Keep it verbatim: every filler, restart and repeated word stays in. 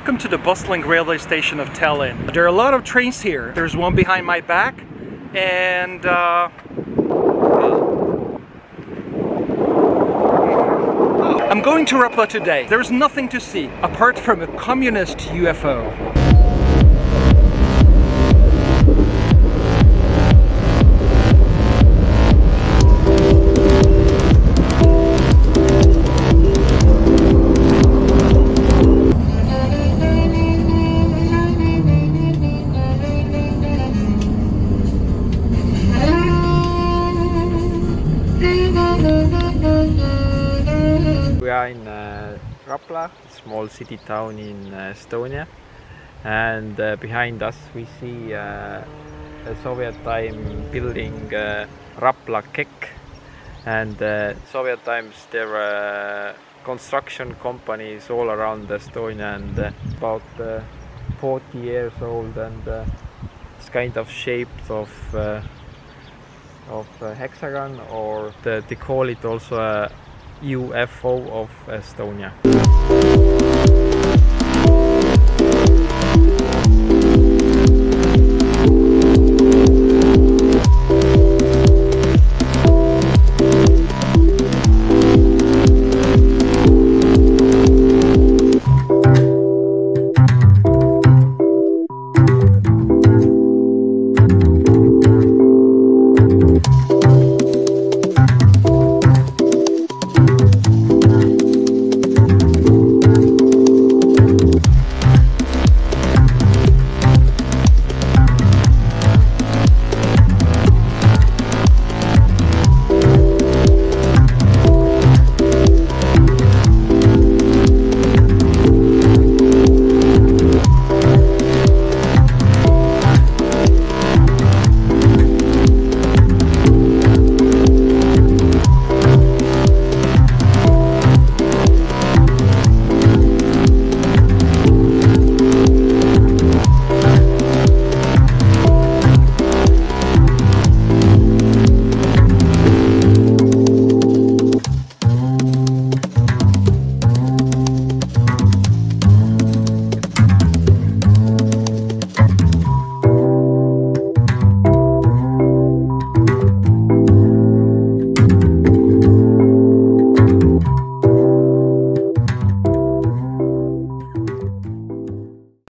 Welcome to the bustling railway station of Tallinn. There are a lot of trains here. There's one behind my back and uh, I'm going to Rapla today. There's nothing to see apart from a communist U F O. We are in uh, Rapla, small city town in uh, Estonia, and uh, behind us we see uh, a Soviet time building, uh, Rapla K E K, and uh, Soviet times there were uh, construction companies all around Estonia, and uh, about uh, forty years old, and uh, it's kind of shaped of uh, of a hexagon, or the, they call it also a U F O of Estonia.